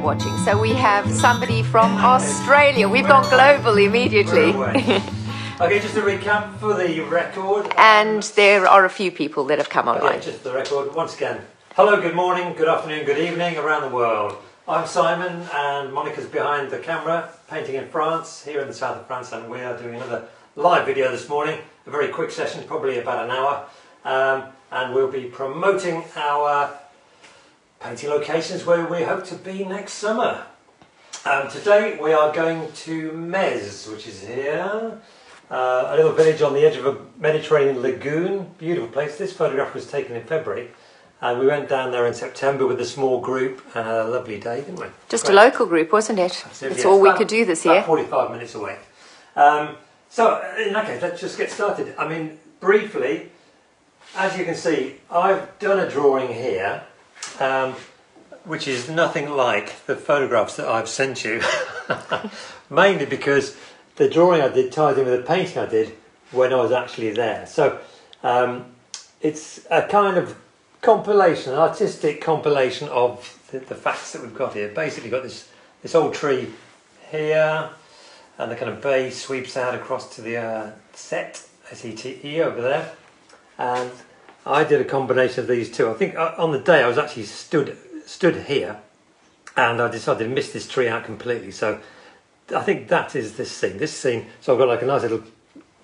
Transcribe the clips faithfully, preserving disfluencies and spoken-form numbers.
I'm watching. So we have somebody from Australia. We've gone global immediately. Okay, just a recap for the record. And there are a few people that have come online. Okay, just the record once again. Hello, good morning, good afternoon, good evening around the world. I'm Simon and Monica's behind the camera, painting in France, here in the south of France, and we are doing another live video this morning. A very quick session, probably about an hour. Um, and we'll be promoting our painting locations where we hope to be next summer. Um, today we are going to Mez, which is here. Uh, a little village on the edge of a Mediterranean lagoon, beautiful place. This photograph was taken in February, and we went down there in September with a small group and had a lovely day, didn't we? Just Great. A local group, wasn't it? Absolutely, That's yes. all we about, could do this year. About forty-five minutes away. Um, so in that case, let's just get started. I mean, briefly, as you can see, I've done a drawing here, um, which is nothing like the photographs that I've sent you, mainly because the drawing I did ties in with the painting I did when I was actually there. So um, it's a kind of compilation, an artistic compilation of the, the facts that we've got here. Basically got this, this old tree here, and the kind of bay sweeps out across to the uh, Sète, S E T E, over there. And I did a combination of these two. I think on the day I was actually stood, stood here, and I decided to miss this tree out completely. So I think that is this scene. This scene. So I've got like a nice little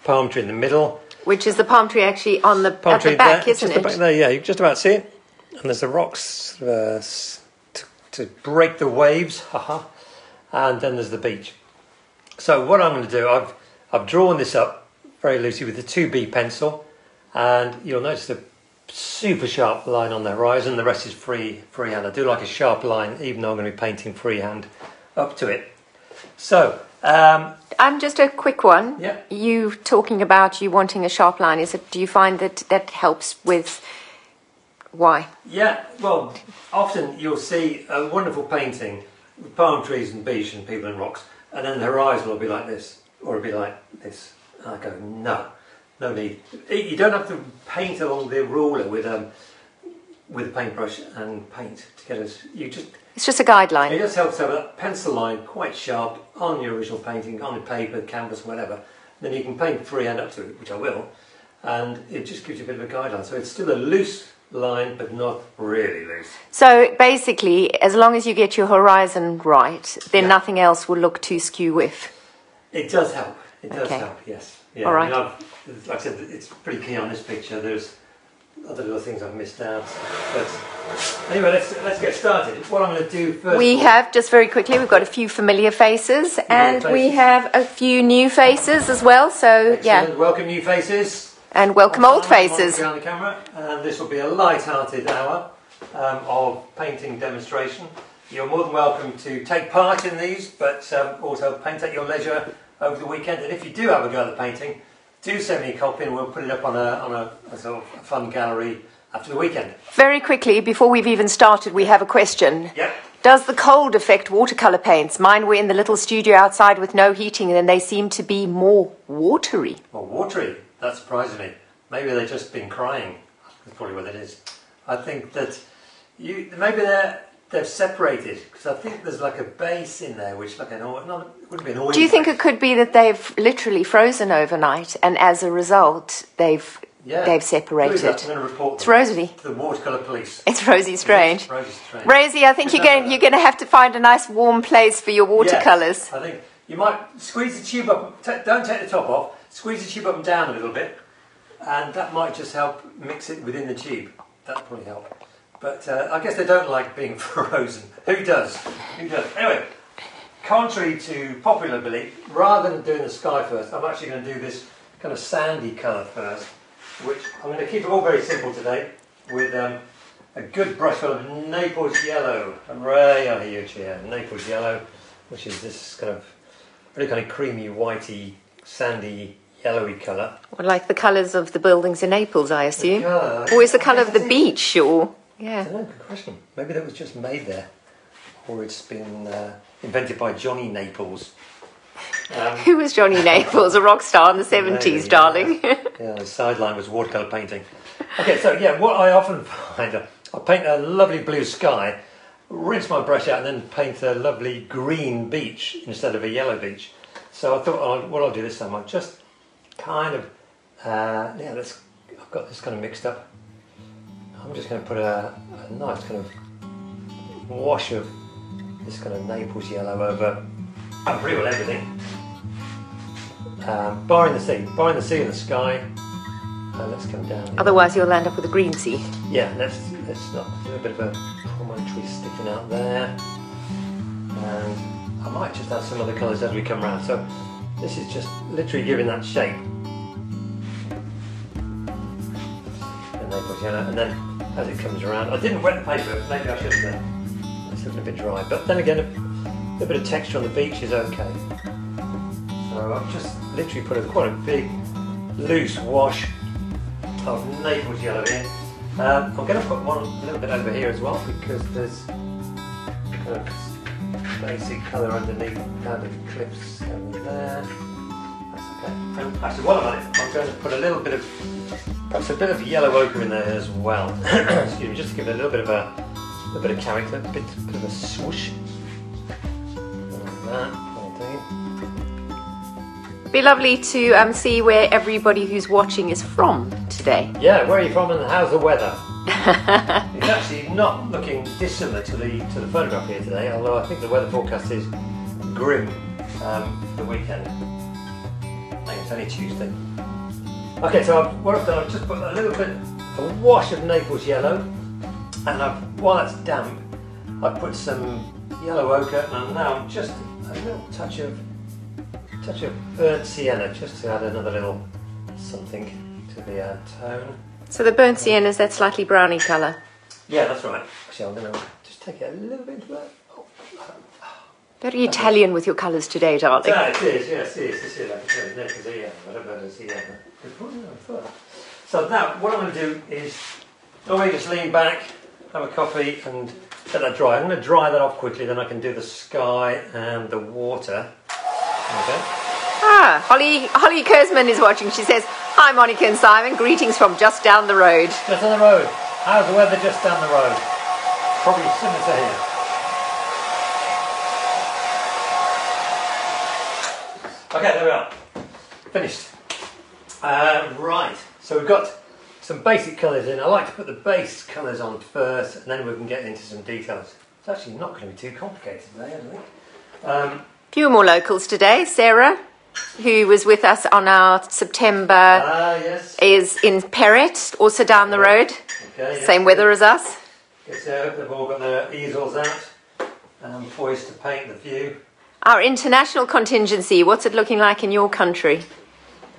palm tree in the mill, which is the palm tree actually on the palm at tree the back, there, isn't just it? The back there, yeah, you can just about see it. And there's the rocks uh, to, to break the waves, haha. And then there's the beach. So what I'm going to do, I've I've drawn this up very loosely with the two B pencil, and you'll notice the super sharp line on the horizon. The rest is free freehand. I do like a sharp line, even though I'm going to be painting freehand up to it. So, um, I'm just a quick one. Yeah. You talking about you wanting a sharp line? Is it? Do you find that that helps with why? Yeah. Well, often you'll see a wonderful painting with palm trees and beach and people and rocks, and then the horizon will be like this, or it'll be like this. And I go, no, no need. You don't have to paint along the ruler with um with a paintbrush and paint together. You just It's just a guideline. It just helps to have a pencil line quite sharp on your original painting, on the paper, canvas, whatever. Then you can paint freehand up to it, which I will, and it just gives you a bit of a guideline. So it's still a loose line, but not really loose. So basically, as long as you get your horizon right, then yeah. nothing else will look too skew-whiff. It does help. It does okay. help, yes. Yeah. All right. I mean, like I said, it's pretty key on this picture. There's other little things I've missed out, but anyway, let's let's get started. What I'm going to do first. We have just very quickly. We've got a few familiar faces, familiar and faces. we have a few new faces as well. So Excellent. yeah, welcome new faces and welcome on old camera, faces. On the camera, and this will be a light-hearted hour um, of painting demonstration. You're more than welcome to take part in these, but um, also paint at your leisure over the weekend. And if you do have a go at the painting, do send me a copy and we'll put it up on, a, on a, a sort of fun gallery after the weekend. Very quickly, before we've even started, we have a question. Yep. Does the cold affect watercolour paints? Mine were in the little studio outside with no heating and they seem to be more watery. Well, watery? That surprises me. Maybe they've just been crying. That's probably what it is. I think that you maybe they're... They've separated because I think there's like a base in there, which like an not it wouldn't be an oil. Do you think base. It could be that they've literally frozen overnight, and as a result, they've yeah. they've separated? I'm going to report them. It's Rosie. To the watercolour police. It's Rosie Strange. It's Rosie Strange. Rosie, I think you're no, going no. you're going to have to find a nice warm place for your watercolours. Yes, I think you might squeeze the tube up. T don't take the top off. Squeeze the tube up and down a little bit, and that might just help mix it within the tube. That'll probably help. But uh, I guess they don't like being frozen. Who does? Who does? Anyway, contrary to popular belief, rather than doing the sky first, I'm actually going to do this kind of sandy colour first, which I'm going to keep it all very simple today with um, a good brush full of Naples yellow. Hooray, I hear you cheer. Naples yellow, which is this kind of really kind of creamy, whitey, sandy, yellowy colour. Well, like the colours of the buildings in Naples, I assume. Yeah. Or is the colour of the beach, or... Yeah. I don't know, good question. Maybe that was just made there, or it's been uh, invented by Johnny Naples. Um, Who was Johnny Naples? A rock star in the seventies, yeah, darling. Yeah, yeah, the sideline was watercolour painting. Okay, so yeah, what I often find, uh, I paint a lovely blue sky, rinse my brush out and then paint a lovely green beach instead of a yellow beach. So I thought, oh, what I'll do this time, I'll just kind of, uh, yeah, let's, I've got this kind of mixed up. I'm just going to put a, a nice kind of wash of this kind of Naples yellow over, over pretty well everything. Um, barring the sea, barring the sea and the sky. Uh, let's come down here. Otherwise you'll end up with a green sea. Yeah, let's, let's not do a bit of a promontory sticking out there. And I might just add some other colours as we come round. So this is just literally giving that shape. And Naples yellow, and then as it comes around, I didn't wet the paper, maybe I should have done. It's looking a bit dry, but then again a, a bit of texture on the beach is okay. So I've just literally put a quite a big loose wash of Naples yellow in. Um, I'm going to put one a little bit over here as well because there's kind of basic colour underneath down the cliffs over there. That's okay. And actually, while I'm at it, I'm going to put a little bit of, perhaps a bit of yellow ochre in there as well. Excuse me, just to give it a little bit of a, a bit of character, a bit, a bit of a swoosh. Like that. Be lovely to um, see where everybody who's watching is from today. Yeah, where are you from and how's the weather? It's actually not looking dissimilar to the to the photograph here today, although I think the weather forecast is grim um, for the weekend. I think it's only Tuesday. Okay, so I've, what I've done, I've just put a little bit, a wash of Naples yellow, and I've, while that's damp, I've put some yellow ochre, and now just a little touch of touch of burnt sienna, just to add another little something to the uh, tone. So the burnt sienna is that slightly browny colour? Yeah, that's right. Actually, I'm going to just take it a little bit to that. Oh. Very Italian with your colours today, darling. Yeah, it is, yes, it is. This is like a So now, what I'm going to do is, normally just lean back, have a coffee and let that dry. I'm going to dry that off quickly, then I can do the sky and the water. Okay. Ah, Holly, Holly Kurzman is watching. She says, "Hi, Monica and Simon. Greetings from just down the road." Just down the road. How's the weather just down the road? Probably similar to here. Okay, there we are. Finished. Uh, right. So we've got some basic colours in. I like to put the base colours on first, and then we can get into some details. It's actually not going to be too complicated today, I think. Um, Few more locals today. Sarah, who was with us on our September, ah, yes. is in Perret, also down the road. Okay, Same yes, weather good. as us. Yes, uh, they've all got their easels out, um, poised to paint the view. Our international contingency. What's it looking like in your country?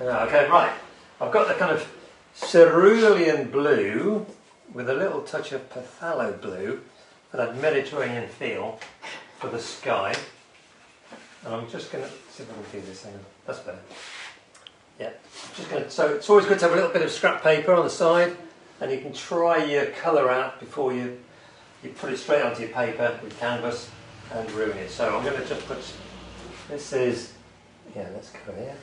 Uh, okay, right. I've got the kind of cerulean blue with a little touch of phthalo blue for that Mediterranean feel for the sky. And I'm just going to see if I can do this thing. That's better. Yeah. Just going to, so it's always good to have a little bit of scrap paper on the side, and you can try your colour out before you you put it straight onto your paper with canvas and ruin it. So I'm going to just put this is yeah. Let's go here.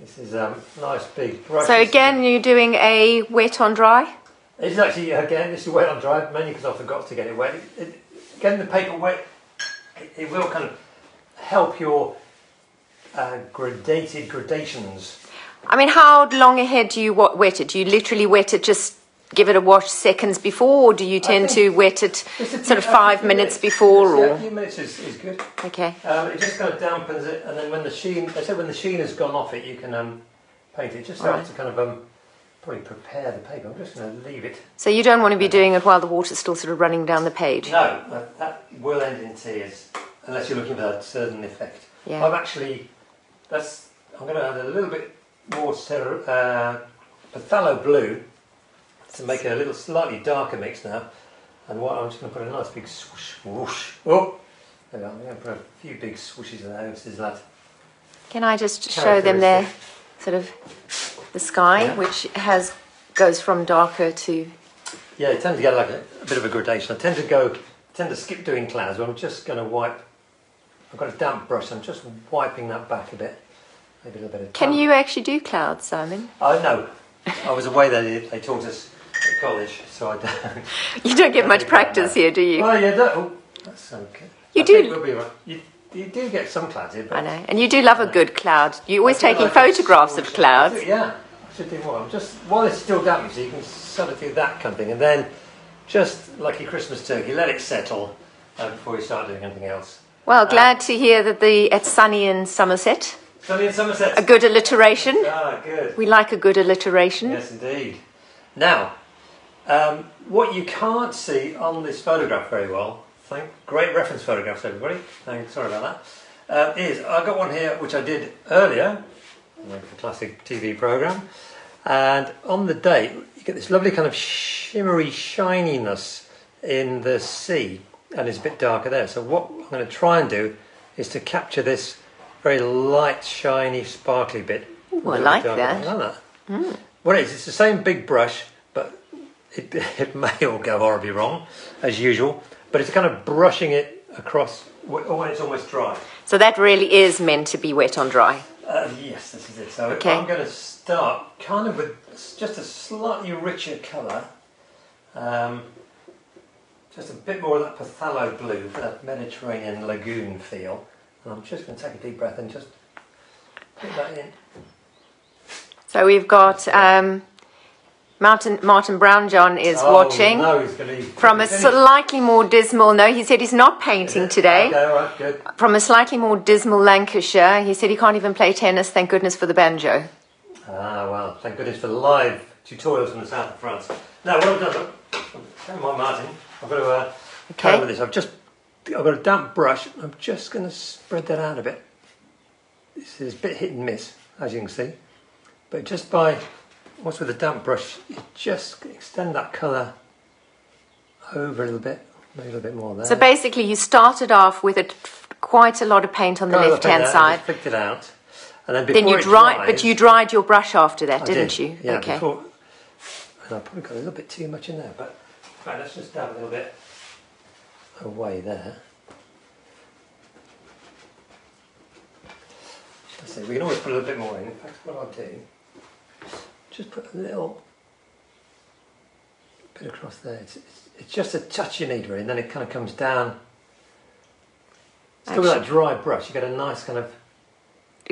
This is a um, nice big brush. So again, you're doing a wet on dry. It's actually again this is wet on dry mainly because I forgot to get it wet. It, it, getting the paper wet. It will kind of help your uh, gradated gradations. I mean, how long ahead do you wet it? Do you literally wet it, just give it a wash seconds before, or do you tend to wet it sort few, of five minutes, minutes before? Or? A few minutes is, is good. Okay. Um, it just kind of dampens it, and then when the sheen, I said when the sheen has gone off it, you can um, paint it. Just so right. to kind of um, probably prepare the paper. I'm just going to leave it. So you don't want to be doing it while the water's still sort of running down the page? No, that, that will end in tears. Unless you're looking for that certain effect. Yeah. I've actually, that's, I'm going to add a little bit more uh, phthalo blue to make it a little slightly darker mix now. And what I'm just going to put a nice big swoosh, whoosh. Oh, there we are. I'm going to put a few big swooshes in there. This is that. Can I just show them their sort of the sky, yeah. which has goes from darker to? Yeah, it tends to get like a, a bit of a gradation. I tend to go, I tend to skip doing clouds. But I'm just going to wipe. I've got a damp brush, I'm just wiping that back a bit. Maybe a little bit of Can you actually do clouds, Simon? Oh, no. I was away there, they taught us college, so I don't. You don't get don't much practice here, do you? Well, yeah, that, oh, that's okay. You I do. We'll be right. you, you do get some clouds here, but I know, and you do love a good cloud. You're always taking like photographs of clouds. Do, yeah, I should do more. I'm just while it's still damp, so you can sort of do that kind of thing, and then just like your Christmas turkey, let it settle uh, before you start doing anything else. Well, glad um, to hear that the it's sunny in Somerset. Sunny in Somerset. A good alliteration. Ah, good. We like a good alliteration. Yes, indeed. Now, um, what you can't see on this photograph very well, thank great reference photographs, everybody. Thank, sorry about that. Uh, is I got one here which I did earlier, like a classic T V program, and on the date you get this lovely kind of shimmery shininess in the sea, and it's a bit darker there. So what I'm going to try and do is to capture this very light, shiny, sparkly bit. Ooh, I like that. I like that. Mm. Well, it is, it's the same big brush, but it, it may all go horribly wrong, as usual. But it's kind of brushing it across when it's almost dry. So that really is meant to be wet on dry. Uh, yes, this is it. So okay. I'm going to start kind of with just a slightly richer colour. Um, just a bit more of that phthalo blue, that Mediterranean lagoon feel. And I'm just going to take a deep breath and just put that in. So we've got um, Martin, Martin Brownjohn is oh, watching no, he's gonna, he's from a slightly more dismal, no, he said he's not painting today, okay, right, good. From a slightly more dismal Lancashire. He said he can't even play tennis, thank goodness for the banjo. Ah, well, thank goodness for live tutorials in the south of France. Now, what I've done, don't mind Martin, I've got to uh, okay. with this, I've just, I've got a damp brush, I'm just going to spread that out a bit. This is a bit hit and miss, as you can see. But just by, what's with a damp brush, you just extend that colour over a little bit, maybe a little bit more there. So basically you started off with a, quite a lot of paint on the left-hand side. I flicked it out. And then before then you it dried, dries, but you dried your brush after that, I didn't did. you? Yeah, okay. Before, and I probably got a little bit too much in there, but right, let's just dab a little bit away there. Let's see, we can always put a little bit more in. In fact, what I'll do, just put a little bit across there. It's, it's, it's just a touch you need, really, and then it kind of comes down. Still actually, with that dry brush, you get a nice kind of...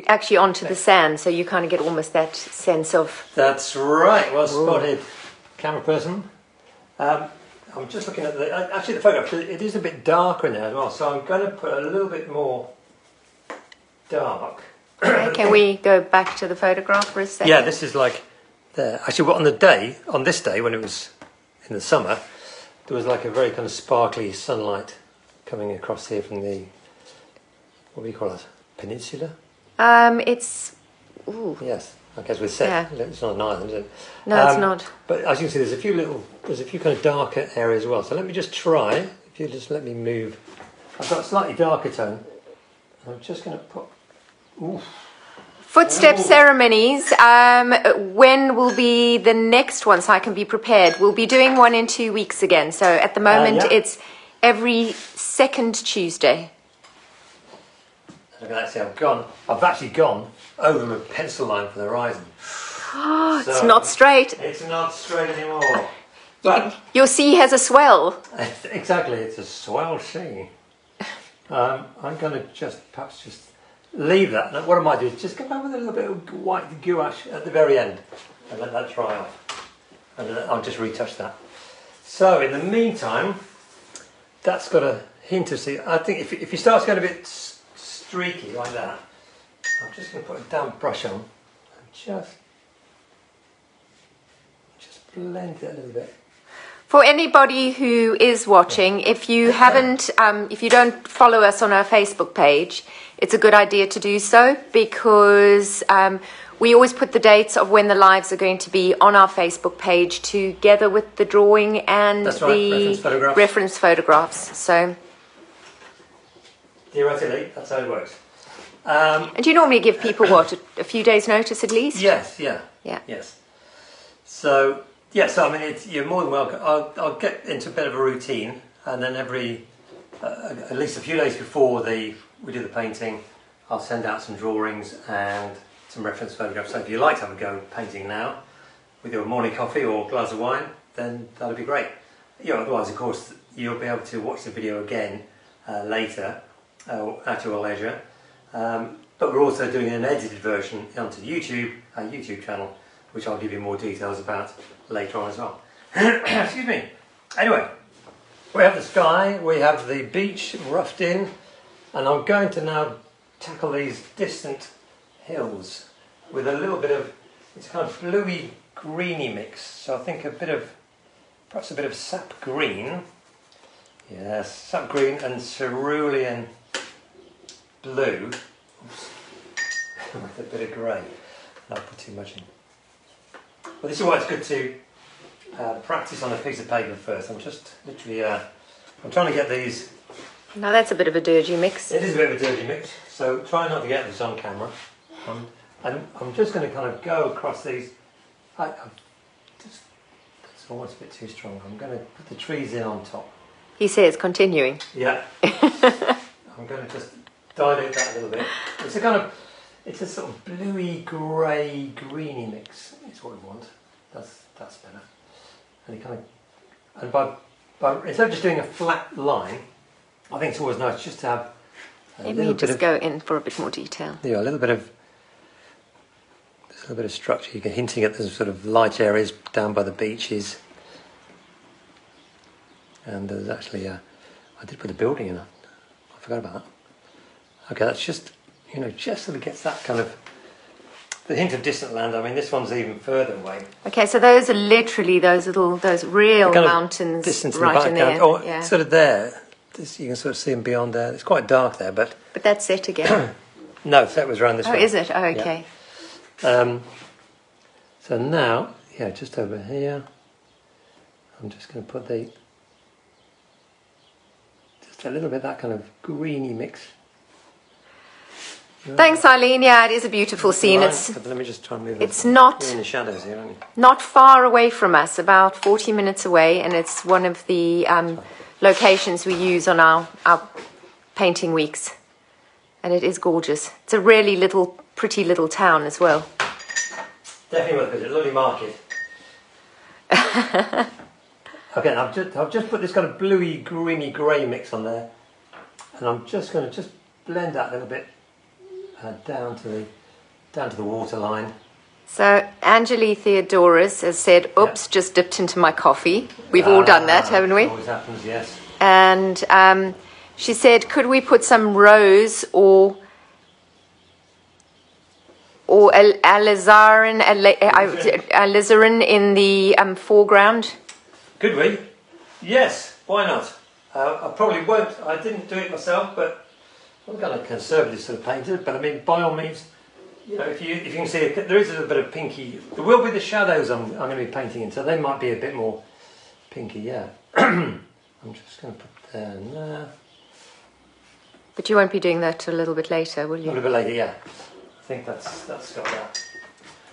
Actually onto the sand, so you kind of get almost that sense of... That's right, well spotted, Ooh. camera person. Um, I'm just looking at the... Actually, the photograph, it is a bit darker in there as well, so I'm going to put a little bit more dark. Can we go back to the photograph for a second? Yeah, this is like... There. Actually, on the day, on this day, when it was in the summer, there was like a very kind of sparkly sunlight coming across here from the, what do you call it, peninsula? Um, it's... Ooh. Yes, I guess with Sète. Yeah. It's not an island, is it? No, um, it's not. But as you can see, there's a few little, there's a few kind of darker areas as well. So let me just try, if you just let me move. I've got a slightly darker tone. I'm just going to put... Ooh. Footstep Ooh. ceremonies, um, when will be the next one so I can be prepared? We'll be doing one in two weeks again. So at the moment uh, yeah. it's every second Tuesday. Look at that, see I've gone, I've actually gone over my pencil line for the horizon. Oh, so it's not straight. It's not straight anymore. But your sea has a swell. Exactly, it's a swell sea. Um, I'm going to just perhaps just... leave that. Now, what I might do is just come back with a little bit of white gouache at the very end and let that dry off. And I'll just retouch that. So in the meantime, that's got a hint of sea. I think if, if you start going a bit streaky like that, I'm just going to put a damp brush on and just, just blend it a little bit. For anybody who is watching, if you haven't, um, if you don't follow us on our Facebook page, it's a good idea to do so because um, we always put the dates of when the lives are going to be on our Facebook page together with the drawing and That's the right. reference, photographs. reference photographs. So, theoretically, that's how it works. Um, and do you normally give people, what, a few days' notice at least? Yes, yeah. Yeah. Yes. So... Yes, yeah, so, I mean, it's, you're more than welcome. I'll, I'll get into a bit of a routine, and then every, uh, at least a few days before the we do the painting, I'll send out some drawings and some reference photographs. So if you like to have a go painting now, with your morning coffee or glass of wine, then that'll be great. You know, otherwise, of course, you'll be able to watch the video again uh, later uh, at your leisure. Um, but we're also doing an edited version onto YouTube, our YouTube channel, which I'll give you more details about later on as well. Excuse me. Anyway, we have the sky, we have the beach roughed in, and I'm going to now tackle these distant hills with a little bit of, it's kind of bluey greeny mix, so I think a bit of, perhaps a bit of sap green, yes, sap green and cerulean blue, oops, with a bit of grey. I'll put too much in. Well, this is why it's good to uh, practice on a piece of paper first. I'm just literally, uh, I'm trying to get these. Now that's a bit of a dirty mix. It is a bit of a dirty mix, so try not to get this on camera. Um, and I'm just going to kind of go across these. I, I'm just, that's almost a bit too strong. I'm going to put the trees in on top. He says, continuing. Yeah. I'm going to just dilute that a little bit. It's a kind of, it's a sort of bluey, grey, greeny mix. It's what we want. That's that's better. And it kind of, and by, by instead of just doing a flat line, I think it's always nice just to have. Maybe you just go in for a bit more detail. Yeah, a little bit of, a little bit of structure. You can hinting at the sort of light areas down by the beaches. And there's actually, a, I did put a building in. I forgot about that. Okay, that's just, you know, just sort of gets that kind of, the hint of distant land. I mean, this one's even further away. Okay, so those are literally those little, those real mountains right in there. Oh, yeah. Sort of there. This, you can sort of see them beyond there. It's quite dark there, but... But that's Sète again. No, Sète was around this way. Oh, is it? Oh, okay. Yeah. Um, so now, yeah, just over here, I'm just going to put the... Just a little bit of that kind of greeny mix. Thanks, Eileen. Yeah, it is a beautiful scene. It's, let me just try and move it's not, in the shadows here, aren't you? Not far away from us, about forty minutes away, and it's one of the um, locations we use on our, our painting weeks. And it is gorgeous. It's a really little, pretty little town as well. Definitely worth it. Lovely market. Okay, I've just, I've just put this kind of bluey, greeny, grey mix on there. And I'm just going to just blend that a little bit. Uh, down to the down to the waterline. So Angeli Theodorus has said, "Oops, yep. Just dipped into my coffee." We've ah, all done that, haven't we? Always happens, yes. And um, she said, "Could we put some rose or or al alizarin al alizarin in the um, foreground?" Could we? Yes. Why not? Uh, I probably won't. I didn't do it myself, but. I'm kind of conservative sort of painter, but I mean, by all means, you know, if you if you can see, it, there is a little bit of pinky. There will be the shadows I'm I'm going to be painting in, so they might be a bit more pinky. Yeah, I'm just going to put there and there. But you won't be doing that till a little bit later, will you? A little bit later, yeah. I think that's that's got that.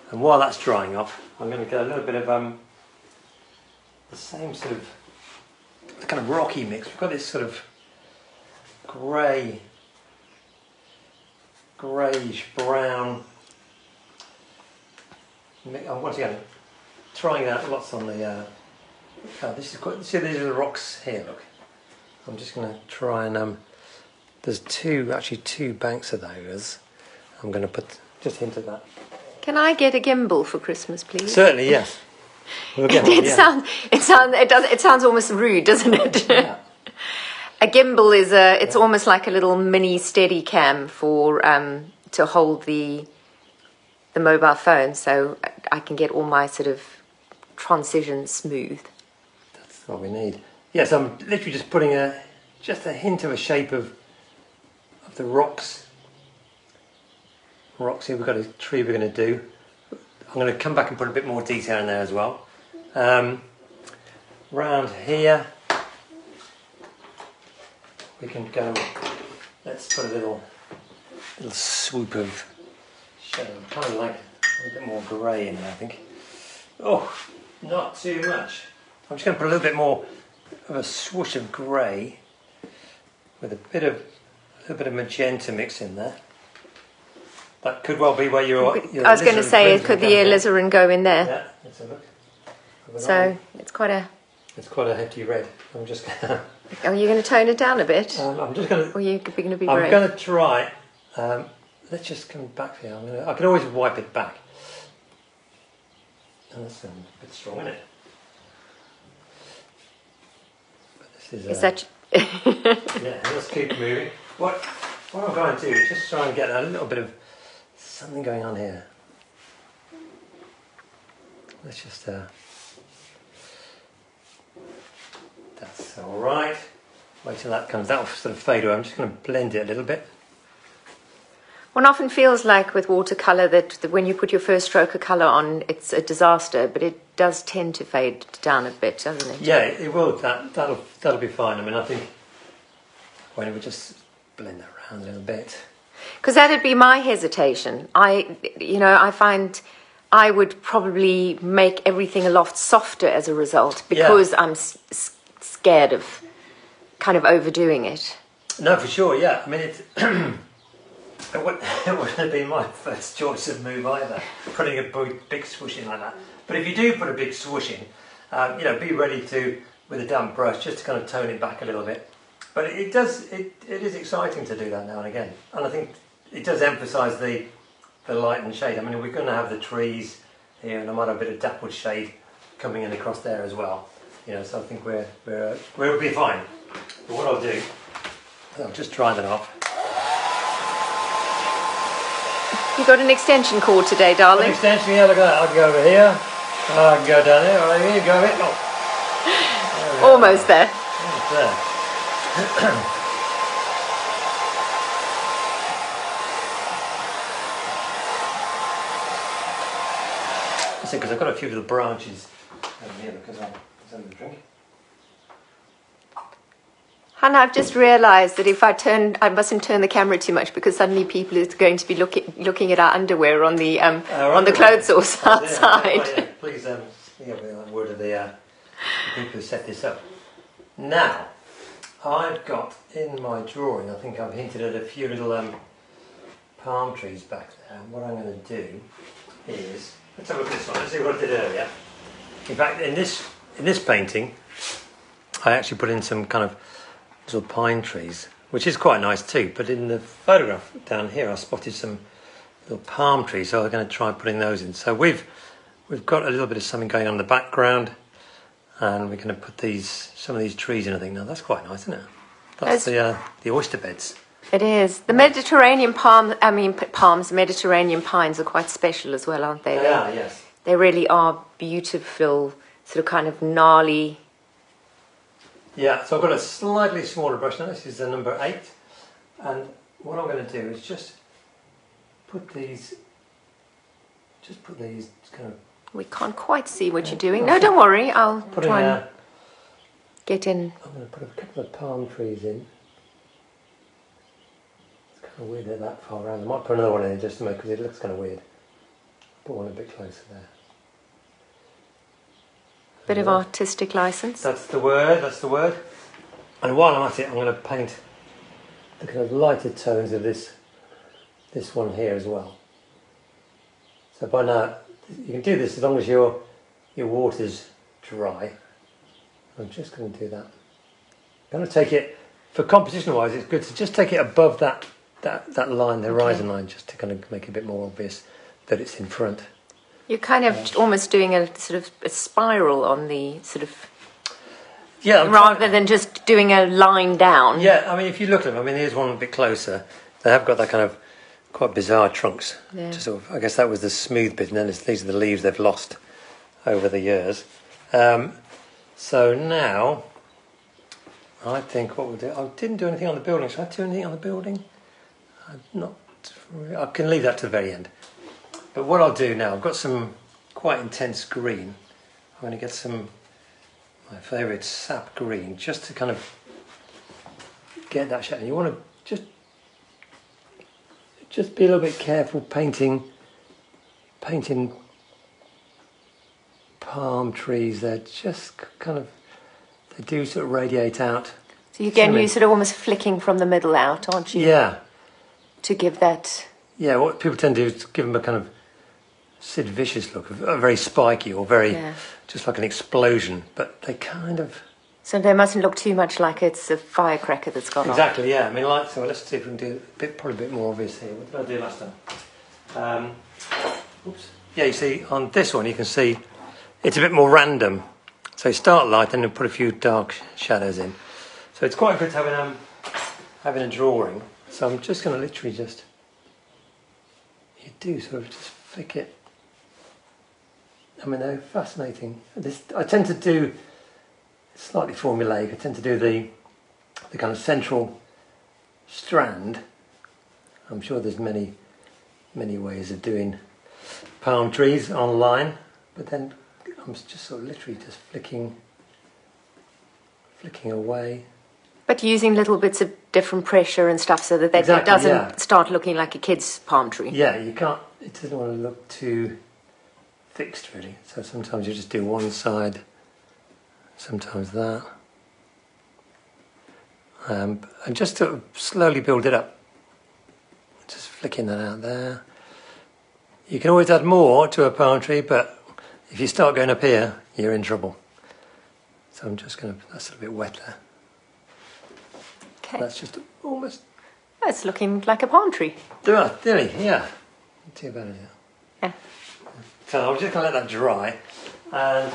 And while that's drying off, I'm going to get a little bit of um the same sort of the kind of rocky mix. We've got this sort of grey. Greyish brown. I'm once again trying out lots on the. Uh, oh, this is quite. See, these are the rocks here. Look, I'm just going to try and. Um, there's two, actually two banks of those. I'm going to put just a hint at that. Can I get a gimbal for Christmas, please? Certainly, yes. We'll get it one, it yeah. sounds. It sounds. It does. It sounds almost rude, doesn't it? Yeah. A gimbal is a, it's yeah. almost like a little mini steady cam for, um, to hold the, the mobile phone, so I can get all my sort of transitions smooth. That's what we need. Yes, I'm literally just putting a, just a hint of a shape of, of the rocks. Rocks here, we've got a tree we're going to do. I'm going to come back and put a bit more detail in there as well. Um, round here. We can go, let's put a little little swoop of shadow, kind of like a little bit more grey in there, I think. Oh, not too much. I'm just going to put a little bit more of a swoosh of grey with a bit of a little bit of magenta mixed in there. That could well be where you're. I was going to say, could the alizarin go in there? Yeah, let's have a look. So it's quite a... It's quite a hefty red. I'm just gonna... Are you going to tone it down a bit? Um, I'm just going to... Or are you going to be brave? I'm going to try... Um, let's just come back here. I'm gonna, I can always wipe it back. And that's a bit strong, isn't it? But this is... Is uh, that... Yeah, let's keep moving. What, what I'm going to do is just try and get a little bit of something going on here. Let's just... Uh, That's all right. Wait till that comes. That'll sort of fade away. I'm just going to blend it a little bit. One often feels like with watercolour that the, when you put your first stroke of colour on, it's a disaster, but it does tend to fade down a bit, doesn't it? Yeah, it will. That, that'll, that'll be fine. I mean, I think why don't we just blend that around a little bit? Because that'd be my hesitation. I, you know, I find... I would probably make everything a lot softer as a result because yeah. I'm s scared of kind of overdoing it. No, for sure, yeah. I mean, it, it, would, it wouldn't have been my first choice of move either, putting a big, big swoosh in like that. But if you do put a big swoosh in, um, you know, be ready to, with a damp brush, just to kind of tone it back a little bit. But it, it does, it, it is exciting to do that now and again. And I think it does emphasise the... the light and shade. I mean, we're going to have the trees here, and I might have a bit of dappled shade coming in across there as well. You know, so I think we're we're uh, we'll be fine. But what I'll do, I'll just dry that off. You got an extension cord today, darling. An extension, yeah. Look at that. I can go over here. I can go down here. Right here. Go a bit. Oh. There Almost are. there. Almost there. Because I've got a few of the branches over here because I'm having a drink. Hannah, I've just realised that if I turn, I mustn't turn the camera too much because suddenly people are going to be looking looking at our underwear on the um, our on underwear. the clothes source outside. Oh, yeah. Please, um, yeah, a word of the, uh, the people who set this up. Now, I've got in my drawing. I think I've hinted at a few little um, palm trees back there. What I'm going to do is. Let's have a look at this one, let's see what I did earlier. In fact, in this in this painting, I actually put in some kind of little pine trees, which is quite nice too, but in the photograph down here, I spotted some little palm trees, so I'm going to try putting those in. So we've, we've got a little bit of something going on in the background, and we're going to put these some of these trees in, I think. Now, that's quite nice, isn't it? That's, that's the, uh, the oyster beds. It is. The Mediterranean palm, I mean palms, Mediterranean pines are quite special as well, aren't they? They, they are, yes. They really are beautiful, sort of kind of gnarly. Yeah, so I've got a slightly smaller brush now, this is the number eight. And what I'm going to do is just put these, just put these kind of... We can't quite see what yeah, you're doing. No, don't worry, I'll put try in and a, get in. I'm going to put a couple of palm trees in. Weird they're that far around. I might put another one in just to make because it looks kind of weird. Put one a bit closer there. Bit of artistic license. That's the word, that's the word. And while I'm at it, I'm going to paint the kind of lighter tones of this this one here as well. So by now, you can do this as long as your, your water's dry. I'm just going to do that. I'm going to take it, for composition wise, it's good to just take it above that That, that line, the horizon okay. line, just to kind of make it a bit more obvious that it's in front. You're kind of um, almost doing a sort of a spiral on the sort of... Yeah. I'm rather trying, than just doing a line down. Yeah, I mean, if you look at them, I mean, here's one a bit closer. They have got that kind of quite bizarre trunks. Yeah. To sort of, I guess that was the smooth bit, and then it's, these are the leaves they've lost over the years. Um, so now, I think what we'll do... I didn't do anything on the building. Should I do anything on the building? I'm not, I can leave that to the very end. But what I'll do now, I've got some quite intense green. I'm going to get some, my favourite sap green, just to kind of get that shadow. You want to just, just be a little bit careful painting, painting palm trees. They're just kind of, they do sort of radiate out. So again, you're sort of almost flicking from the middle out, aren't you? Yeah. To give that... Yeah, what people tend to do is give them a kind of Sid Vicious look, very spiky or very, yeah. just like an explosion, but they kind of... So they mustn't look too much like it's a firecracker that's gone exactly, off. Exactly, yeah. I mean, like, so let's see if we can do a bit, probably a bit more obvious here. What did I do last time? Um, oops. Yeah, you see, on this one, you can see it's a bit more random. So start light and then put a few dark shadows in. So it's quite good having, um, having a drawing. So I'm just going to literally just... You do sort of just flick it. I mean, they're fascinating. This, I tend to do slightly formulaic. I tend to do the the kind of central strand. I'm sure there's many many ways of doing palm trees online, but then I'm just sort of literally just flicking flicking away. But using little bits of different pressure and stuff so that that exactly, doesn't yeah. start looking like a kid's palm tree. Yeah, you can't. It doesn't want to look too fixed, really. So sometimes you just do one side, sometimes that, um, and just to slowly build it up, just flicking that out there. You can always add more to a palm tree, but if you start going up here, you're in trouble. So I'm just going to, that's a little bit wet there. Okay. That's just almost... That's looking like a palm tree. There, really, yeah. Not too bad, yeah. Yeah. So I'm just going to let that dry. And...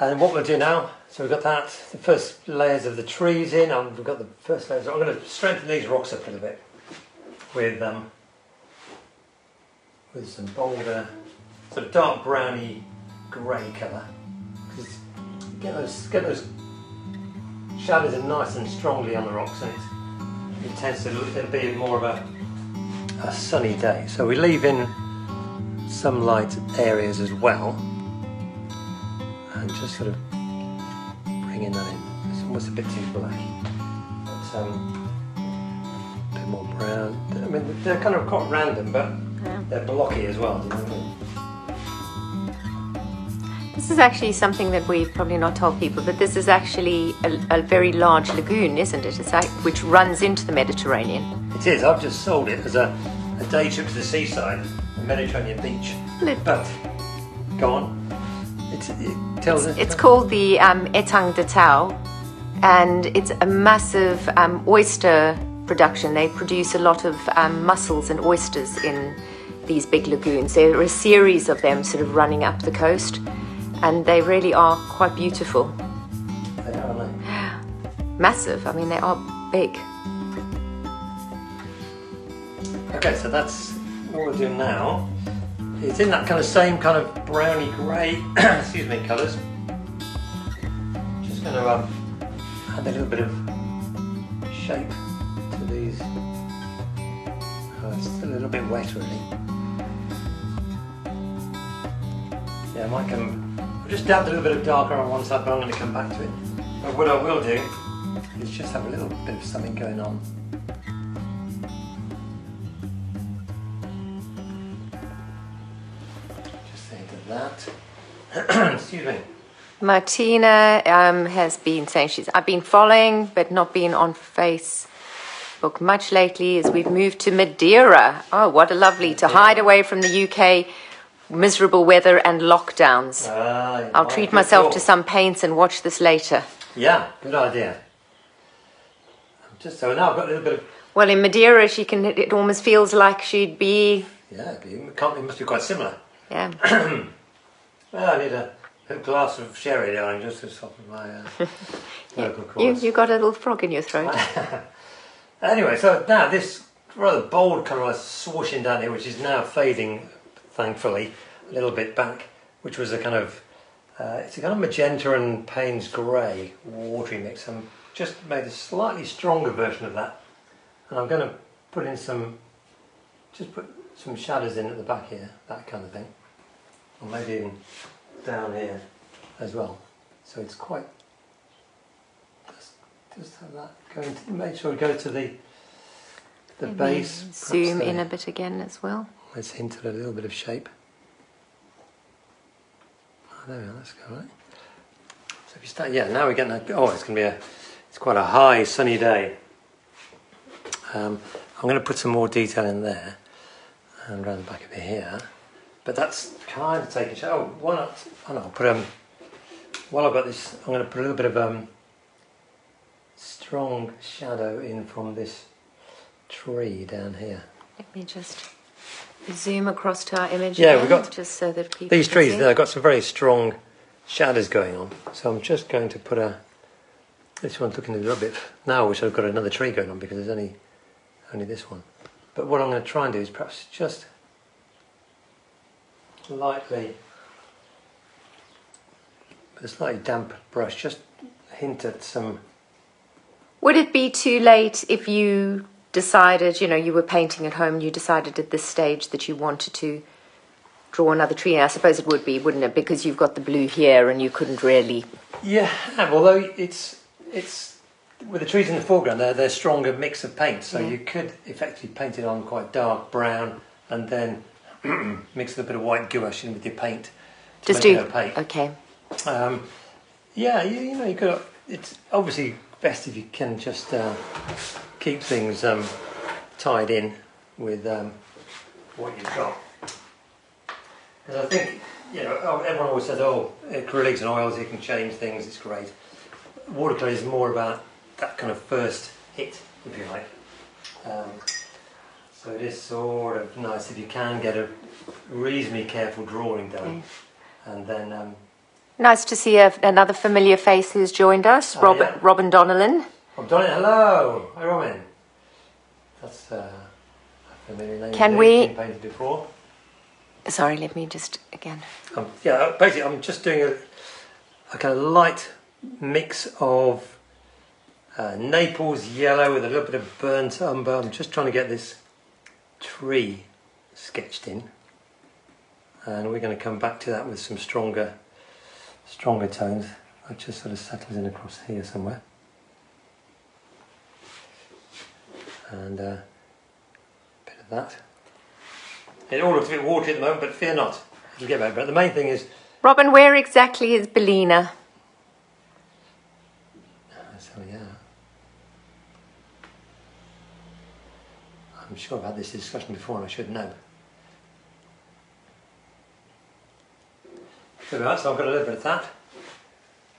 And what we'll do now, so we've got that, the first layers of the trees in, and we've got the first layers. I'm going to strengthen these rocks up a little bit with um, with some bolder, sort of dark browny grey colour. Because get those, get those shadows in nice and strongly on the rocks, and it's, it tends to look, it'll be more of a, a sunny day. So we leave in some light areas as well. And just sort of bringing that in. It's almost a bit too black, but um, a bit more brown. I mean, they're kind of quite random, but yeah. they're blocky as well. Do you know? This is actually something that we've probably not told people, but this is actually a, a very large lagoon, isn't it? It's like, which runs into the Mediterranean. It is. I've just sold it as a, a day trip to the seaside, the Mediterranean beach. Lit. But go on. It's, it tells it's, it's called the um, Etang de Tau, and it's a massive um, oyster production. They produce a lot of um, mussels and oysters in these big lagoons. There are a series of them sort of running up the coast, and they really are quite beautiful. They are, aren't they? Massive. I mean, they are big. Okay, so that's what we're doing now. It's in that kind of same kind of browny grey, excuse me, colours. Just going to um, add a little bit of shape to these. Oh, it's a little bit wet, really. Yeah, I might come. I'll just dab a little bit of darker on one side, but I'm going to come back to it. But what I will do is just have a little bit of something going on. That. Excuse me. Martina um, has been saying she's. I've been following, but not been on Facebook much lately. As we've moved to Madeira. Oh, what a lovely to hide away from the U K, miserable weather and lockdowns. Uh, I'll treat myself thought. to some paints and watch this later. Yeah, good idea. I'm just so now I've got a little bit of. Well, in Madeira, she can. It almost feels like she'd be. Yeah, it, be, it, can't, it must be quite similar. Yeah. Well, I need a, a glass of sherry there, just to soften my uh, local cause. You, you got a little frog in your throat. Anyway, so now this rather bold colour is swooshing down here, which is now fading, thankfully, a little bit back, which was a kind of, uh, it's a kind of magenta and Payne's grey watery mix. I've just made a slightly stronger version of that, and I'm going to put in some, just put some shadows in at the back here, that kind of thing. Or maybe even down here as well. So it's quite. Just, just have that going. To, make sure we go to the the maybe base. Zoom in a bit again as well. Let's hint at a little bit of shape. Oh, there we are. That's all right. So if you start, yeah. Now we're getting. A, oh, it's going to be a. It's quite a high sunny day. Um, I'm going to put some more detail in there. and round the back of here. But that's kind of taking shape. Oh, why not? I know, I'll put um. While I've got this, I'm going to put a little bit of um. strong shadow in from this tree down here. Let me just zoom across to our image. Yeah, we've got just so that people these trees. They've got some very strong shadows going on. So I'm just going to put a. This one's looking a little bit now, which I've got another tree going on because there's only only this one. But what I'm going to try and do is perhaps just lightly, with a slightly damp brush, just hint at some. Would it be too late if you decided, you know, you were painting at home and you decided at this stage that you wanted to draw another tree? And I suppose it would be, wouldn't it? Because you've got the blue here and you couldn't really. Yeah, although it's it's with the trees in the foreground, they're they're stronger mix of paint, so yeah. You could effectively paint it on quite dark brown and then mix with a bit of white gouache in with your paint. To Just make do it opaque. Okay. Um, yeah, you, you know you could. It's obviously best if you can just uh, keep things um, tied in with um, what you've got. Because I think, you know, everyone always says, oh, acrylics and oils, you can change things, it's great. Watercolour is more about that kind of first hit, if you like. Um, so it is sort of nice if you can get a reasonably careful drawing done. Mm. And then... Um, nice to see a, another familiar face who's joined us, Robert, oh, yeah. Robin Donnellan. Robin Donnellan, hello! Hi Robin. That's uh, a familiar name. Can we... Been painted before. Sorry, let me just again. Um, yeah, basically, I'm just doing a, a kind of light mix of uh, Naples yellow with a little bit of burnt umber. I'm just trying to get this tree sketched in, and we're going to come back to that with some stronger, stronger tones. That just sort of settles in across here somewhere, and uh, a bit of that. It all looks a bit watery at the moment, but fear not. It'll get better. But the main thing is... Robin, where exactly is Bellina? So, yeah. I'm sure I've had this discussion before and I should know. So right, so I've got a little bit of that.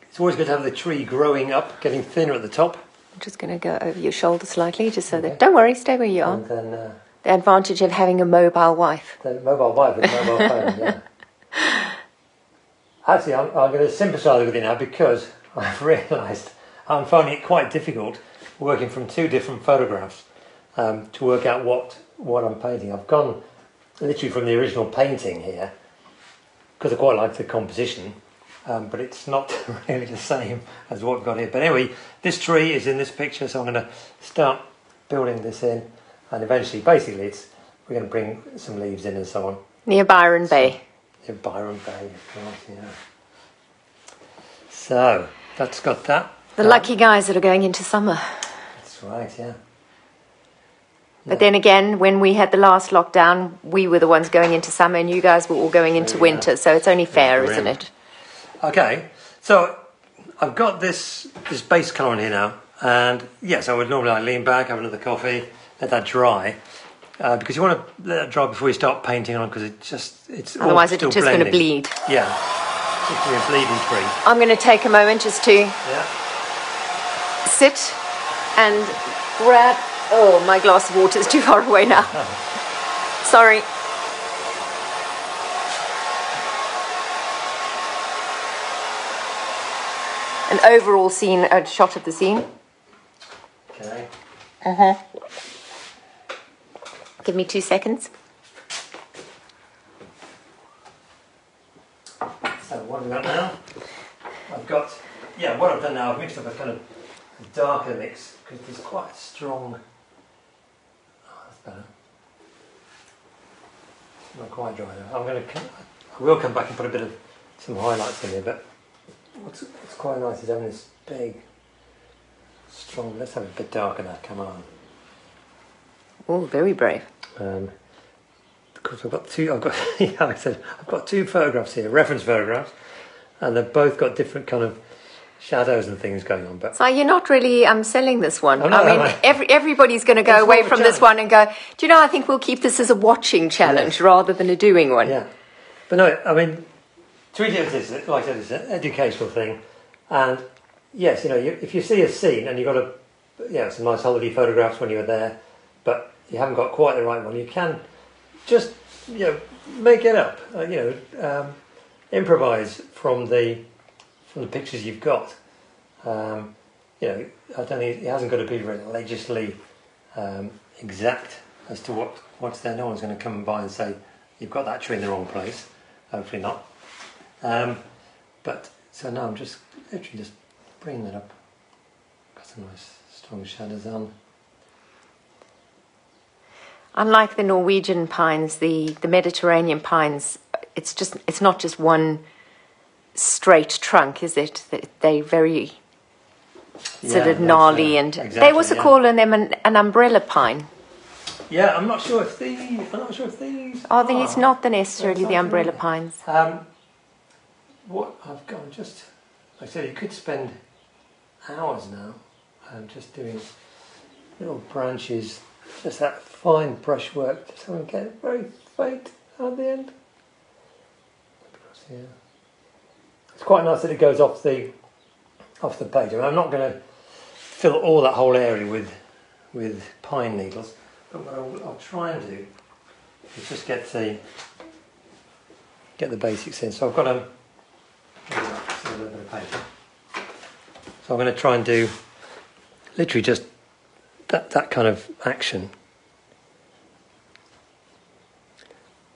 It's always good to have the tree growing up, getting thinner at the top. I'm just going to go over your shoulder slightly, just so okay. that... Don't worry, stay where you are. And then... Uh, The advantage of having a mobile wife. The mobile wife with a mobile phone, yeah. Actually, I'm, I'm going to sympathise with you now because I've realised I'm finding it quite difficult working from two different photographs um, to work out what, what I'm painting. I've gone literally from the original painting here because I quite like the composition, um, but it's not really the same as what I've got here. But anyway, this tree is in this picture, so I'm going to start building this in. And eventually, basically, it's we're going to bring some leaves in and so on. Near Byron Bay. Near Byron Bay, of course, yeah. So, that's got that. The um, lucky guys that are going into summer. That's right, yeah. No. But then again, when we had the last lockdown, we were the ones going into summer and you guys were all going into yeah. winter, so it's only fair, isn't it? Okay, so I've got this, this base colour on here now. And yes, I would normally like, lean back, have another coffee... Let that dry, uh, because you want to let that dry before you start painting on, because it just it's otherwise all it's just going to bleed. Yeah, it's going to be a bleeding tree. I'm going to take a moment just to yeah. sit and grab. Oh, my glass of water is too far away now. Sorry. An overall scene, a shot of the scene. Okay. Uh huh. Give me two seconds. So what have we got now? I've got, yeah, what I've done now, I've mixed up a kind of darker mix, because there's quite a strong, oh, that's better. It's not quite dry now. I'm going to, I will come back and put a bit of, some highlights in here, but what's, what's quite nice is having this big, strong, let's have it a bit darker now, come on. Oh, very brave. Um, because I've got two. I've got yeah. Like I said I've got two photographs here, reference photographs, and they've both got different kind of shadows and things going on. But so you're not really um, selling this one. Oh, no, I mean, no, no. Every, everybody's going to go it's away from this one and go, do you know, I think we'll keep this as a watching challenge yes. rather than a doing one. Yeah. But no, I mean, to really this, like I said, it's an educational thing. And yes, you know, you, if you see a scene and you've got a, yeah, some nice holiday photographs when you were there, but you haven't got quite the right one, you can just, you know, make it up, uh, you know, um, improvise from the from the pictures you've got. Um, you know, I don't think it hasn't got to be religiously um, exact as to what what's there. No one's going to come by and say you've got that tree in the wrong place. Hopefully not. Um, but so now I'm just literally just bringing that up. Got some nice strong shadows on. Unlike the Norwegian pines, the, the Mediterranean pines, it's just it's not just one straight trunk, is it? They're very sort yeah, of gnarly, uh, and exactly, they also yeah. calling them an, an umbrella pine. Yeah, I'm not sure if these. I'm not sure if these. Oh, these are not the necessarily the umbrella really. pines. Um, what I've got just, like I said, you could spend hours now, um, just doing little branches. Just that fine brushwork, just so we get it very faint at the end. Yeah. It's quite nice that it goes off the off the page. I mean, I'm not going to fill all that whole area with with pine needles, but what I'll, I'll try and do is just get the get the basics in. So I've got a, a little bit of paper. So I'm going to try and do literally just. That, that kind of action.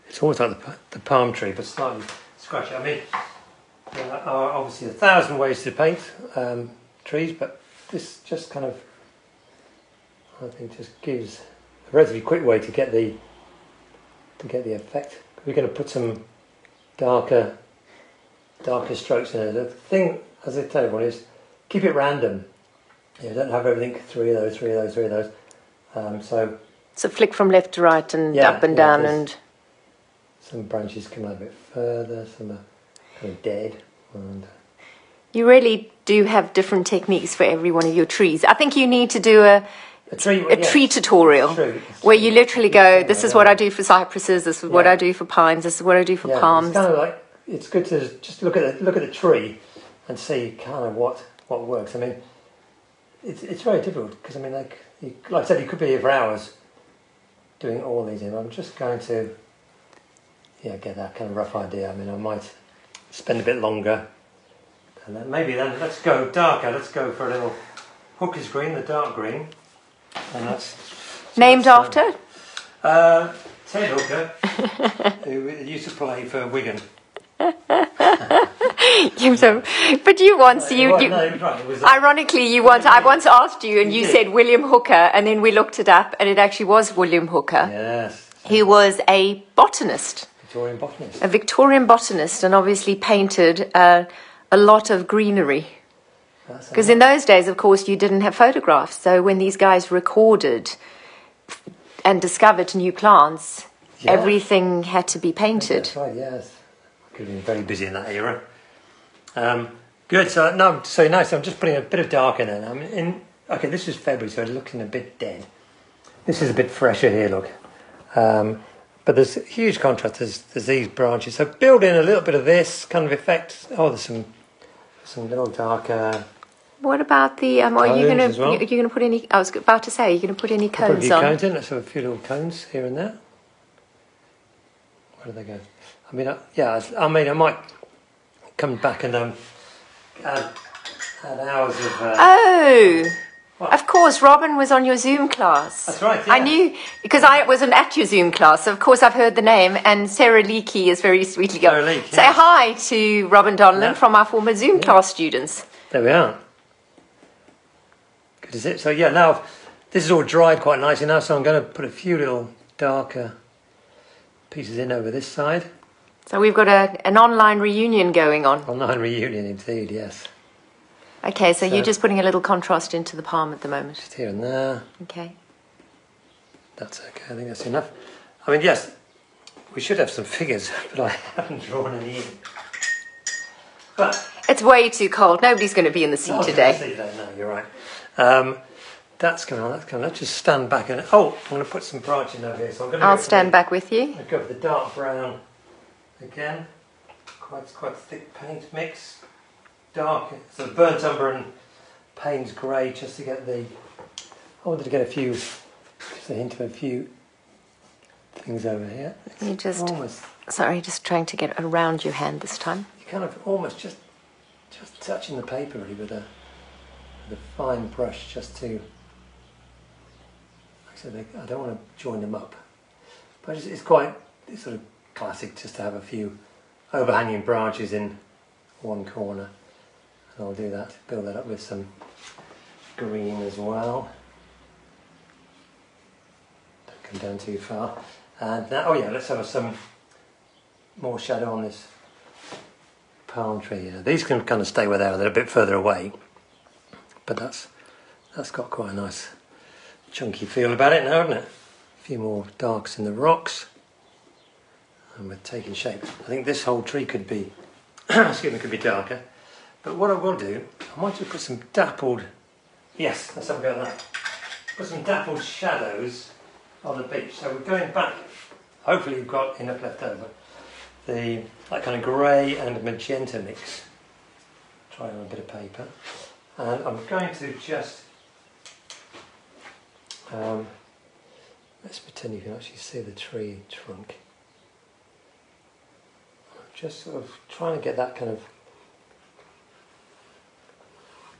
It's almost like the, the palm tree, but slightly scratchy. I mean, there are obviously a thousand ways to paint um, trees, but this just kind of, I think, just gives a relatively quick way to get the to get the effect. We're going to put some darker, darker strokes in there. The thing, as I tell everyone, is keep it random. Yeah, don't have everything three of those, three of those, three of those. Um, so, so flick from left to right and yeah, up and yeah, down and... Some branches come out a bit further, some are kind of dead. And you really do have different techniques for every one of your trees. I think you need to do a, a, tree, a yes. tree tutorial it's true, it's where true. you literally go, this is yeah, what yeah. I do for cypresses, this is yeah. what I do for pines, this is what I do for yeah, palms. It's kind of like, it's good to just look at the, look at the tree and see kind of what, what works. I mean... It's, it's very difficult because I mean, like, you, like I said, you could be here for hours doing all these. And I'm just going to, yeah, get that kind of rough idea. I mean, I might spend a bit longer, and then maybe then let's go darker. Let's go for a little hooker's green, the dark green, and that's so named that's, after uh, Ted Hooker, who used to play for Wigan. you so, but you once, no, you, was, you no, right, was, ironically, you once, I once asked you, and you, you said William Hooker, and then we looked it up, and it actually was William Hooker. Yes, he was a botanist, Victorian botanist, a Victorian botanist, and obviously painted uh, a lot of greenery. Because in those days, of course, you didn't have photographs, so when these guys recorded and discovered new plants, yeah. everything had to be painted. That's right. Yes. Could have been very busy in that era. Um, good, so now, so nice. I'm just putting a bit of dark in there. I mean, in, okay, this is February, so it looks a bit dead. This is a bit fresher here, look. Um, but there's a huge contrast. There's, there's these branches. So build in a little bit of this kind of effect. Oh, there's some some little darker. What about the? Um, are you going to well. you going to put any? I was about to say, are you going to put any cones I'll put a few on? Cones in. Let's have a few little cones here and there. Where do they go? I mean, I, yeah, I mean, I might come back and um, add, add hours of... Uh, oh, what? Of course, Robin was on your Zoom class. That's right, yeah. I knew, because I wasn't at your Zoom class, so of course I've heard the name, and Sarah Leakey is very sweetly going, Sarah Leakey, say yeah. hi to Robin Donlan yeah. from our former Zoom yeah. class students. There we are. Good, is it? So, yeah, now this is all dried quite nicely now, so I'm going to put a few little darker pieces in over this side. So we've got a, an online reunion going on. Online reunion, indeed, yes. Okay, so, so you're just putting a little contrast into the palm at the moment. Just here and there. Okay. That's okay, I think that's enough. I mean, yes, we should have some figures, but I haven't drawn any in. But It's way too cold. Nobody's going to be in the sea oh, today. I see that. No, you're right. Um, that's going on. That's going on. Let's just stand back and oh, I'm going to put some branch in over here. So I'm going to. I'll stand the, back with you. I'll go with the dark brown again. Quite quite thick paint mix. Dark. So burnt umber and Payne's grey just to get the. I wanted to get a few, just a hint of a few things over here. It's you just almost, sorry, just trying to get around your hand this time. You kind of almost just, just touching the paper really with a, with a fine brush just to. Like I said, I don't want to join them up, but it's, it's quite it's sort of classic just to have a few overhanging branches in one corner, and I'll do that. Build that up with some green as well. Come down too far, and now, oh yeah, let's have some more shadow on this palm tree here. These can kind of stay where they are; they're a bit further away, but that's that's got quite a nice chunky feel about it now, hasn't it? A few more darks in the rocks, and we're taking shape. I think this whole tree could be, excuse me, could be darker. But what I will do, I might just put some dappled. Yes, let's have a go at that. Put some dappled shadows on the beach. So we're going back, hopefully we've got enough left over, the that kind of grey and magenta mix. Try it on a bit of paper. And I'm going to just, um, let's pretend you can actually see the tree trunk. I'm just sort of trying to get that kind of,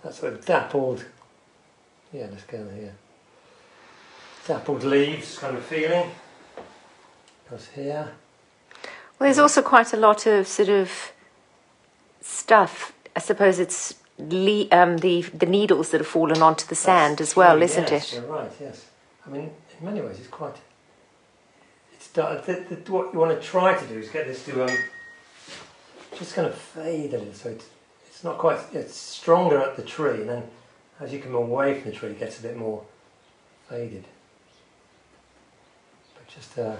that sort of dappled, yeah, let's go here. Dappled leaves kind of feeling. Because here. Well, there's also quite a lot of sort of stuff. I suppose it's le um, the the needles that have fallen onto the sand That's, as well, yeah, isn't yes, it? You're right. Yes. I mean, in many ways, it's quite. It's dark. The, the, what you want to try to do is get this to um, just kind of fade a little, so it's it's not quite. It's stronger at the tree, and then as you come away from the tree, it gets a bit more faded. Just uh,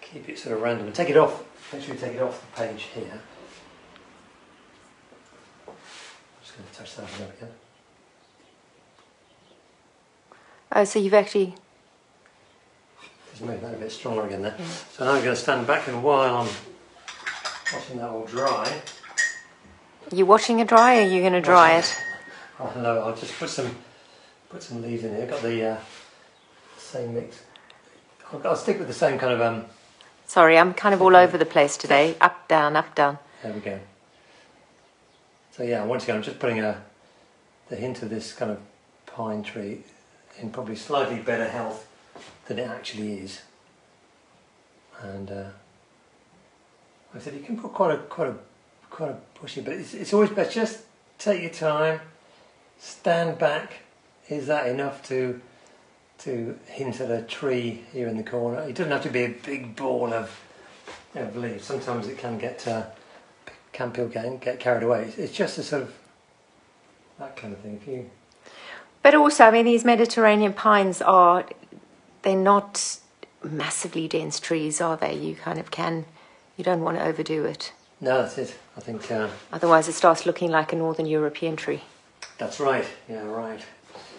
keep it sort of random. Take it off. Make sure you take it off the page here. I'm just going to touch that up again. Oh, so you've actually just made that a bit stronger again there. Yeah. So now I'm going to stand back, and while I'm watching that all dry, you're watching it dry, or are you going to dry it? Oh no, I'll just put some put some leaves in here. I've got the uh, same mix. I'll stick with the same kind of. Um, Sorry, I'm kind of all over the place today. Up, down, up, down. There we go. So yeah, once again, I'm just putting a the hint of this kind of pine tree in probably slightly better health than it actually is. And uh, like I said, you can put quite a quite a quite a bushy, but it's it's always best just take your time, stand back. Is that enough to? to hint at a tree here in the corner? It doesn't have to be a big ball of, you know, leaves. Sometimes it can get uh, can people get, get carried away. It's just a sort of that kind of thing. If you... But also, I mean, these Mediterranean pines are, they're not massively dense trees, are they? You kind of can, you don't want to overdo it. No, that's it. I think. Uh, Otherwise, it starts looking like a northern European tree. That's right. Yeah, right.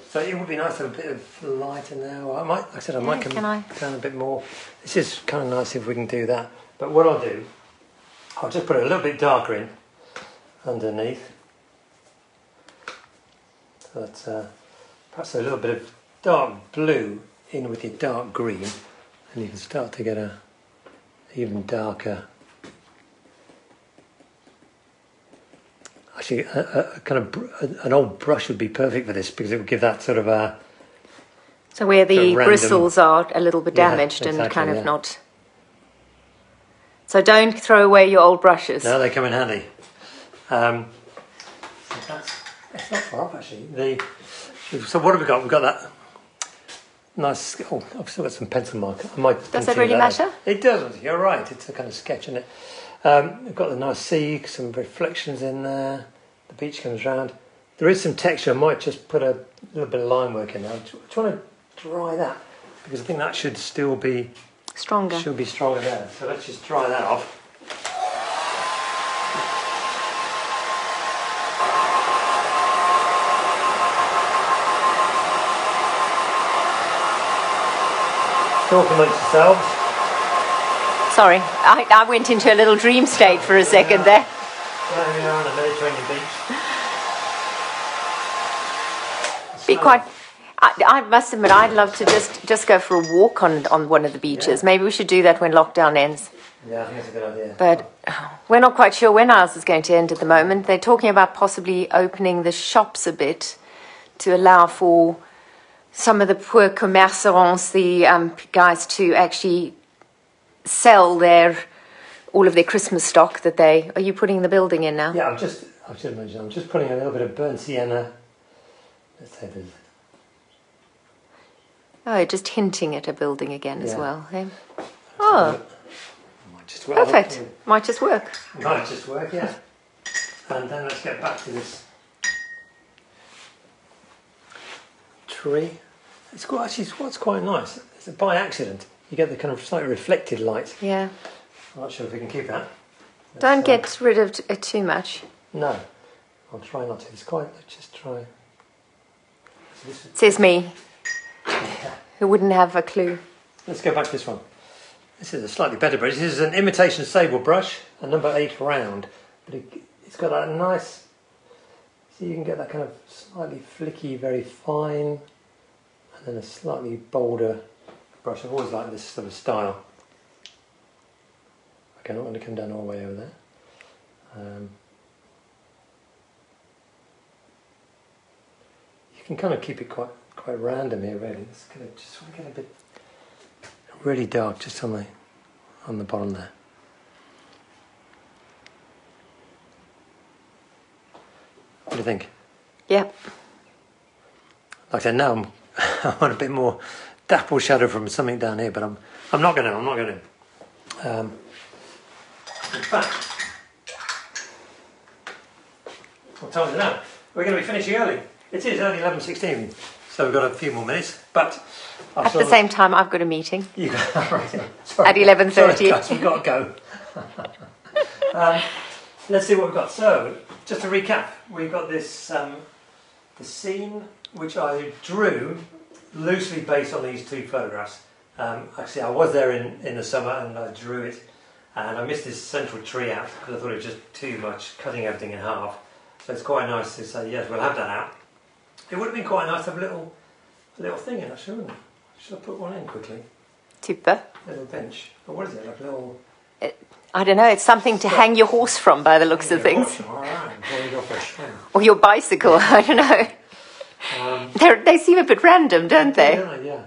So it would be nice to have a bit of light in there. I might, like I said, I might yeah, come I? down a bit more. This is kind of nice if we can do that. But what I'll do, I'll just put it a little bit darker in underneath. So that's uh, perhaps a little bit of dark blue in with your dark green, and you can start to get a even darker, actually, a, a kind of an old brush would be perfect for this because it would give that sort of a. So where the bristles are a little bit damaged yeah, exactly, and kind yeah. of not. So don't throw away your old brushes. No, they come in handy. Um, so that's it's not far off actually. The so what have we got? We've got that nice. Oh, I've still got some pencil marker. I might Does that really that matter? Out. It doesn't. You're right. It's a kind of sketch, isn't it? Um, we've got the nice sea, some reflections in there, the beach comes round. There is some texture, I might just put a little bit of line work in there. I'm trying to dry that, because I think that should still be stronger. Should be stronger there. So let's just dry that off. Talk amongst yourselves. Sorry, I, I went into a little dream state for a second there. There we are on the Mediterranean beach. Be quite... I, I must admit, I'd love to just, just go for a walk on, on one of the beaches. Yeah. Maybe we should do that when lockdown ends. Yeah, I think that's a good idea. But we're not quite sure when ours is going to end at the moment. They're talking about possibly opening the shops a bit to allow for some of the poor commerçants, the um, guys, to actually sell their all of their Christmas stock that they... Are you putting the building in now? Yeah, I'm just... I should mention, I'm just putting a little bit of burnt sienna. Let's say there's... Oh, just hinting at a building again, yeah, as well. Eh? Oh, might just work. Perfect. Might just work. Might just work, yeah. And then let's get back to this tree. It's quite, actually, what's quite nice, it's by accident, you get the kind of slightly reflected light. Yeah. I'm not sure if we can keep that. Let's Don't get um, rid of it too much. No, I'll try not to. It's quite, let's just try. So this it says me. Yeah. Who wouldn't have a clue? Let's go back to this one. This is a slightly better brush. This is an imitation sable brush, a number eight round. But it, it's got a nice... So you can get that kind of slightly flicky, very fine, and then a slightly bolder brush. I've always liked this sort of style. Okay, I'm not going to come down all the way over there. Um, you can kind of keep it quite... quite random here, really. It's gonna just want to get a bit really dark, just on the on the bottom there. What do you think? Yep. Like I said, now I'm, I want a bit more dapple shadow from something down here, but I'm I'm not gonna I'm not gonna. Um, in fact, what time is it now? We're gonna be finishing early. It is only eleven sixteen. So we've got a few more minutes, but... I've At the same of... time, I've got a meeting. You got... right. Sorry. At eleven thirty. We've got to go. um, let's see what we've got. So, just to recap, we've got this um, the scene, which I drew loosely based on these two photographs. Um, actually, I was there in, in the summer, and I drew it, and I missed this central tree out, because I thought it was just too much, cutting everything in half. So it's quite nice to say, yes, we'll have that out. It would have been quite nice to have a little, a little thing in, actually, wouldn't it? Should I put one in quickly? Super. A little bench. Or what is it, like a little... It, I don't know, it's something to hang your horse from, by the looks of things. All right. Or your bicycle, I don't know. Um, they seem a bit random, don't they? Yeah,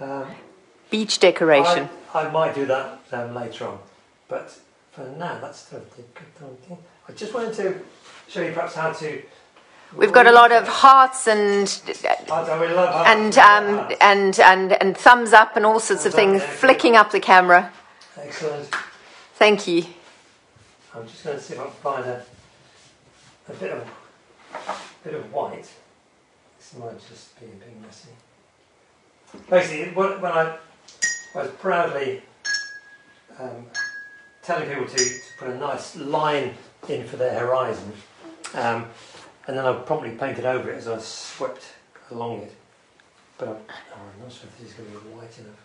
yeah. Um, beach decoration. I, I might do that um, later on. But for now, that's the good thing. I just wanted to show you perhaps how to... We've got a lot of hearts and and um, and and and thumbs up and all sorts of things flicking up the camera. Excellent. Thank you. I'm just going to see if I can find a, a bit of a bit of white. This might just be a bit messy. Basically, when I, I was proudly um, telling people to, to put a nice line in for their horizon. Um, And then I promptly painted over it as I swept along it. But I'm, oh, I'm not sure if this is going to be white enough.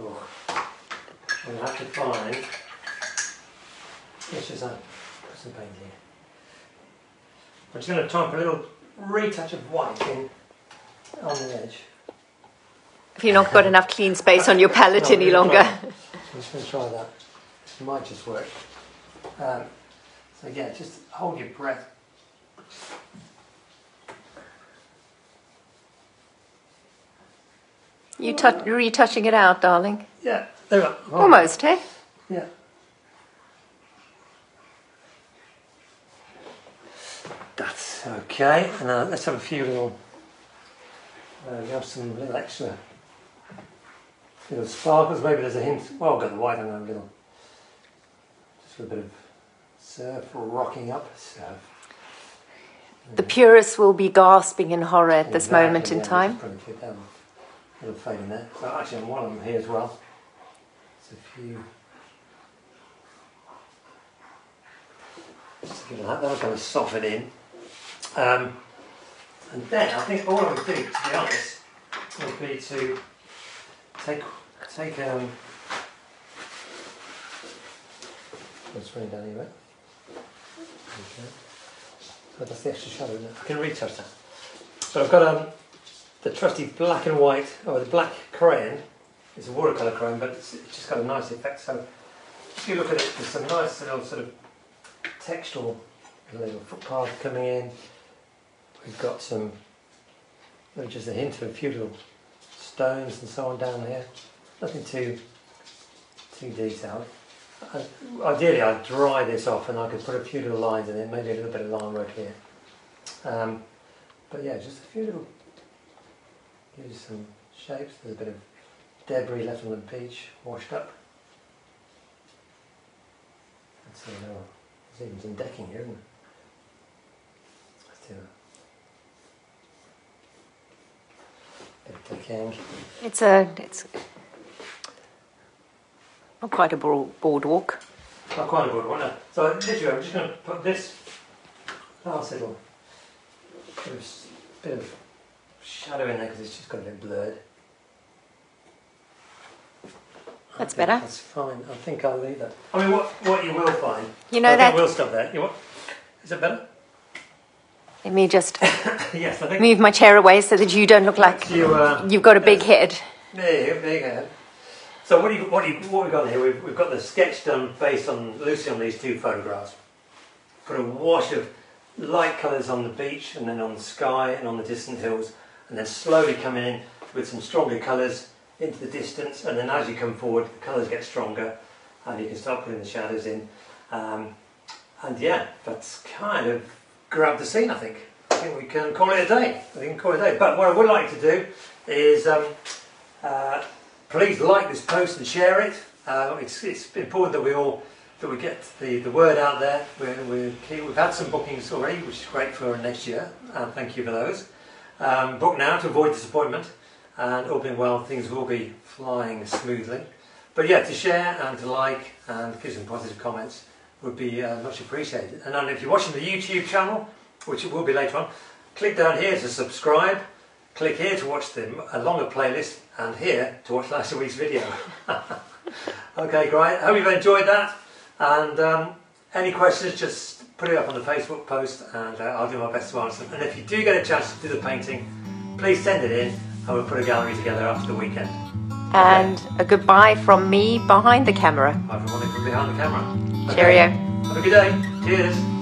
Oh. I'm going to have to find... Let's just uh, put some paint here. I'm just going to try and put a little retouch of white in on the edge. Have you not got enough clean space on your palette no, any longer? I'm just going to try that. It might just work. Um, so yeah, just hold your breath. You retouching it out, darling. Yeah, there we are. Oh. Almost, eh? Yeah. That's okay. And uh, let's have a few little. Uh, we have some little extra little sparkles. Maybe there's a hint. Well, I've got the white on a little. Just a bit of surf or rocking up surf. The purists will be gasping in horror at this exactly, moment in yeah, time. A little fade in there. So actually, on one of them here as well. It's a few. Just give it that. That'll kind of soften in. Um, and then I think all I would do, to be honest, would be to take take um. It's running down here, right? Okay. So that's the extra shadow, isn't it? I can retouch that. So I've got um the trusty black and white, or oh, the black crayon. It's a watercolour crayon, but it's, it's just got a nice effect. So if you look at it, there's some nice little sort of textural little footpath coming in. We've got some, just a hint of a few little stones and so on down here. Nothing too too detailed. I, ideally, I'd dry this off and I could put a few little lines in it, maybe a little bit of line work here. Um, but yeah, just a few little, give you some shapes. There's a bit of debris left on the beach, washed up. Let's see, now, there's even some decking here, isn't there? Let's do a bit of decking. It's a, it's not quite a boardwalk. Not quite a boardwalk, no. So literally, I'm just going to put this last little bit of shadow in there because it's just got a bit blurred. That's better. That's fine. I think I'll leave that. I mean, what what you will find. You know I that. I will stop there. You what? Is it better? Let me just. Yes, I think. Move my chair away so that you don't look like you, uh, you've got a big head. Yeah, big head. So what do you what do you what we've got here? We've we've got the sketch done based on loosely on these two photographs. Got a wash of light colours on the beach and then on the sky and on the distant hills, and then slowly coming in with some stronger colours into the distance, and then as you come forward the colours get stronger and you can start putting the shadows in, um, and yeah, that's kind of grabbed the scene. I think I think we can call it a day. I think we can call it a day. But what I would like to do is um, uh, please like this post and share it. Uh, it's, it's important that we all that we get the, the word out there. We're, we're key. We've had some bookings already, which is great for next year, and thank you for those. Um, book now to avoid disappointment. And all being well, things will be flying smoothly. But yeah, to share and to like and give some positive comments would be uh, much appreciated. And if you're watching the YouTube channel, which it will be later on, click down here to subscribe, click here to watch the, a longer playlist, and here to watch last week's video. Okay, great. Hope you've enjoyed that. And um, any questions, just put it up on the Facebook post and uh, I'll do my best to answer them. And if you do get a chance to do the painting, please send it in. And we'll put a gallery together after the weekend. Okay. And a goodbye from me behind the camera. Bye from Monica from behind the camera. Okay. Cheerio. Have a good day. Cheers.